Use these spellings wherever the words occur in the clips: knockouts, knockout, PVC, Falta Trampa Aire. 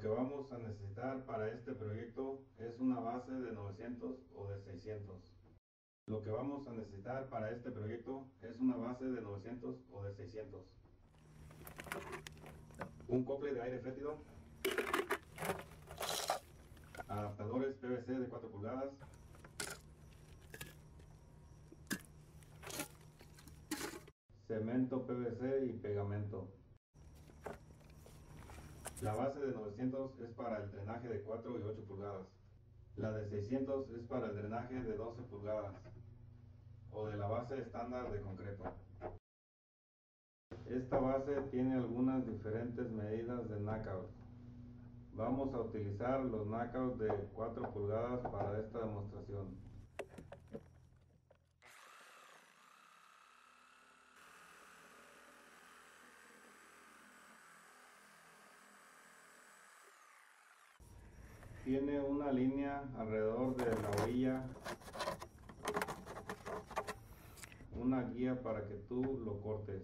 que vamos a necesitar para este proyecto es una base de 900 o de 600. Lo que vamos a necesitar para este proyecto es una base de 900 o de 600. Un cople de aire fétido. Adaptadores PVC de 4 pulgadas. Cemento PVC y pegamento. La base de 900 es para el drenaje de 4 y 8 pulgadas. La de 600 es para el drenaje de 12 pulgadas o de la base estándar de concreto. Esta base tiene algunas diferentes medidas de knockout. Vamos a utilizar los knockouts de 4 pulgadas para esta demostración. Tiene una línea alrededor de la orilla, una guía para que tú lo cortes.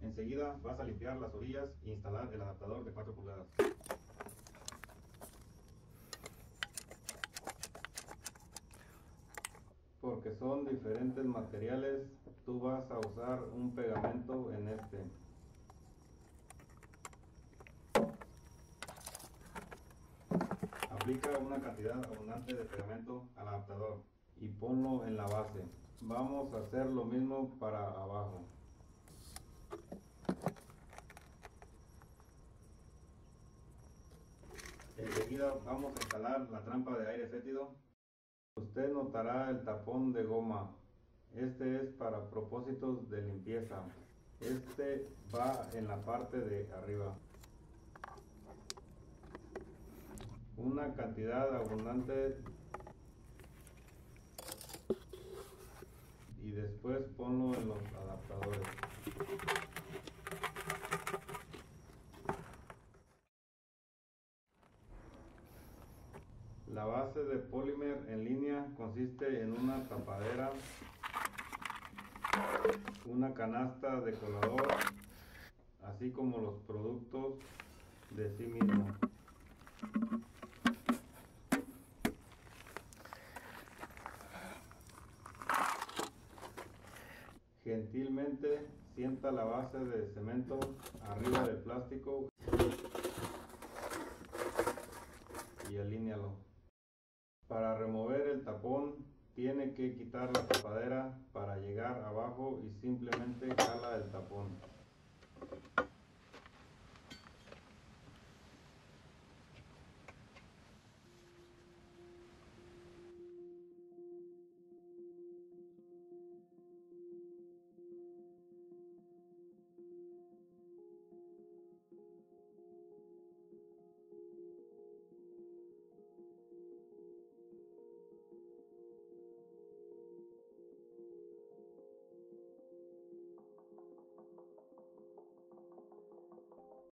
Enseguida vas a limpiar las orillas e instalar el adaptador de 4 pulgadas. Porque son diferentes materiales, tú vas a usar un pegamento en este. Aplica una cantidad abundante de pegamento al adaptador y ponlo en la base. Vamos a hacer lo mismo para abajo. Enseguida vamos a instalar la trampa de aire fétido. Usted notará el tapón de goma. Este es para propósitos de limpieza. Este va en la parte de arriba. Una cantidad abundante y después ponlo en los adaptadores. La base de polímer en línea consiste en una tapadera, una canasta de colador, así como los productos de sí mismo. Gentilmente sienta la base de cemento arriba del plástico y alínealo. Para remover el tapón tiene que quitar la tapadera para llegar abajo y simplemente jala el tapón.